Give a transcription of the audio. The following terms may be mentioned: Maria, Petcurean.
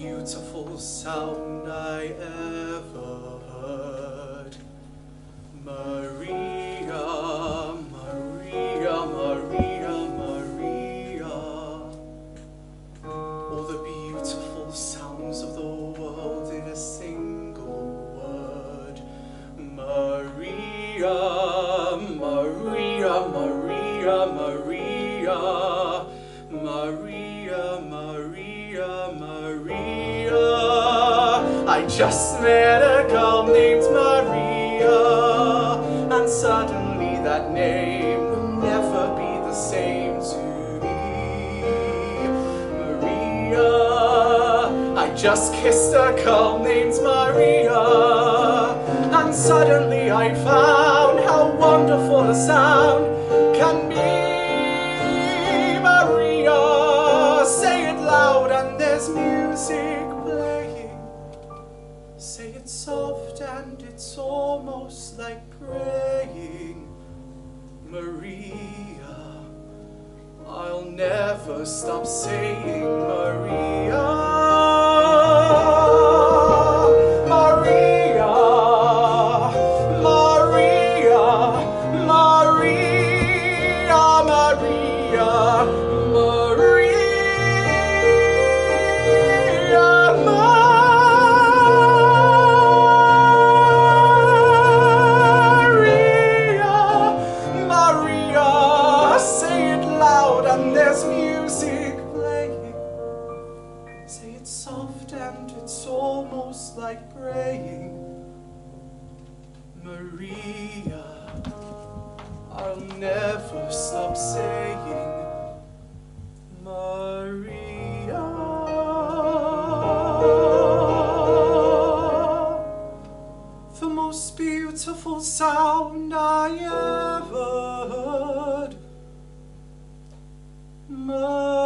beautiful sound I ever heard. Maria, Maria, Maria, Maria. All the beautiful sounds of the world in a single word. Maria, Maria, Maria, Maria, Maria, Maria, Maria. I just met a girl named Maria, and suddenly that name will never be the same to me. Maria, I just kissed a girl named Maria, and suddenly I found how wonderful a sound can be. Music playing, say it soft and it's almost like praying. Maria, I'll never stop saying Maria, Maria, Maria, Maria, Maria, Maria. And there's music playing, say it soft and it's almost like praying. Maria, I'll never stop saying Maria, the most beautiful sound I ever heard. Maria.